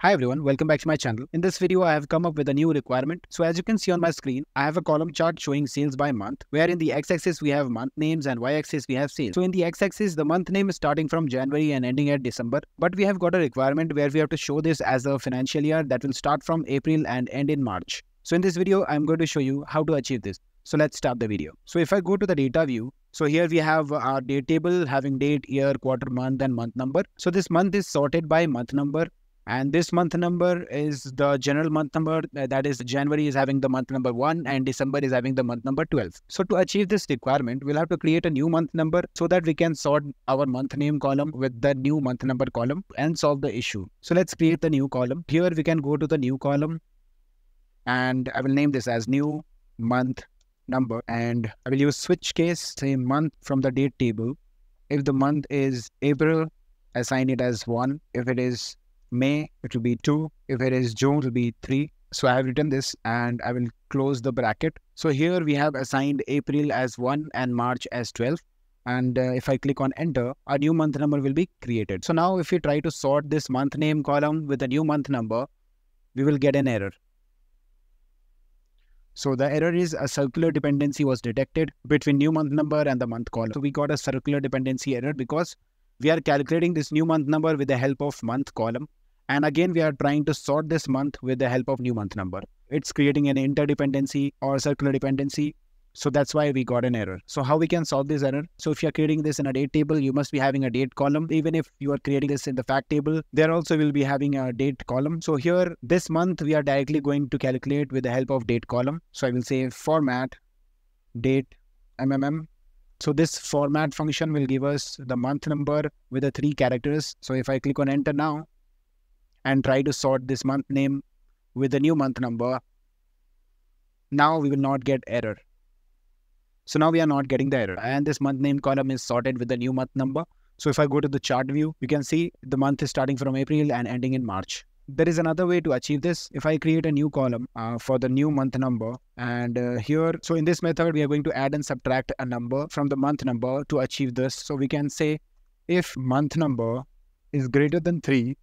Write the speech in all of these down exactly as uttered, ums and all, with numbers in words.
Hi everyone, welcome back to my channel. In this video, I have come up with a new requirement. So as you can see on my screen, I have a column chart showing sales by month, where in the x-axis we have month names and y-axis we have sales. So in the x-axis, the month name is starting from January and ending at December. But we have got a requirement where we have to show this as a financial year that will start from April and end in March. So in this video, I'm going to show you how to achieve this. So let's start the video. So if I go to the data view, so here we have our date table having date, year, quarter, month and month number. So this month is sorted by month number. And this month number is the general month number, that is January is having the month number one and December is having the month number twelve. So to achieve this requirement, we'll have to create a new month number so that we can sort our month name column with the new month number column and solve the issue. So let's create the new column. Here we can go to the new column and I will name this as new month number and I will use switch case, say month from the date table. If the month is April, assign it as one. If it is May, it will be two. If it is June, it will be three. So I have written this and I will close the bracket. So here we have assigned April as one and March as twelve. And uh, if I click on enter, a new month number will be created. So now if we try to sort this month name column with a new month number, we will get an error. So the error is a circular dependency was detected between new month number and the month column. So we got a circular dependency error because we are calculating this new month number with the help of month column. And again, we are trying to sort this month with the help of new month number. It's creating an interdependency or circular dependency. So that's why we got an error. So how we can solve this error? So if you're creating this in a date table, you must be having a date column. Even if you are creating this in the fact table, there also will be having a date column. So here, this month, we are directly going to calculate with the help of date column. So I will say format, date, M M M. So this format function will give us the month number with the three characters. So if I click on enter now, and try to sort this month name with the new month number, now we will not get error. So now we are not getting the error. And this month name column is sorted with the new month number. So if I go to the chart view, you can see the month is starting from April and ending in March. There is another way to achieve this. If I create a new column uh, for the new month number and uh, here, so in this method, we are going to add and subtract a number from the month number to achieve this. So we can say if month number is greater than three,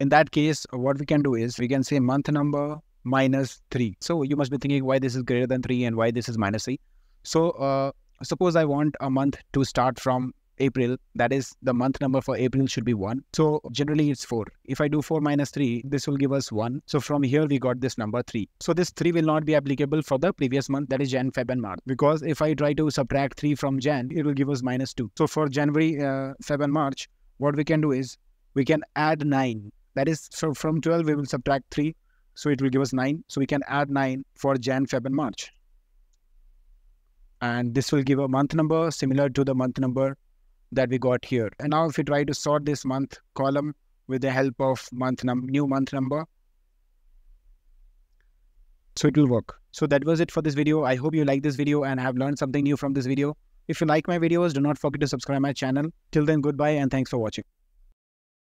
in that case, what we can do is we can say month number minus three. So you must be thinking why this is greater than three and why this is minus three. So uh, suppose I want a month to start from April. That is the month number for April should be one. So generally it's four. If I do four minus three, this will give us one. So from here we got this number three. So this three will not be applicable for the previous month, that is Jan, Feb and March. Because if I try to subtract three from Jan, it will give us minus two. So for January, uh, Feb and March, what we can do is we can add nine. That is, so from twelve, we will subtract three. So it will give us nine. So we can add nine for Jan, Feb, and March. And this will give a month number similar to the month number that we got here. And now if we try to sort this month column with the help of month num new month number, so it will work. So that was it for this video. I hope you like this video and have learned something new from this video. If you like my videos, do not forget to subscribe my channel. Till then, goodbye and thanks for watching.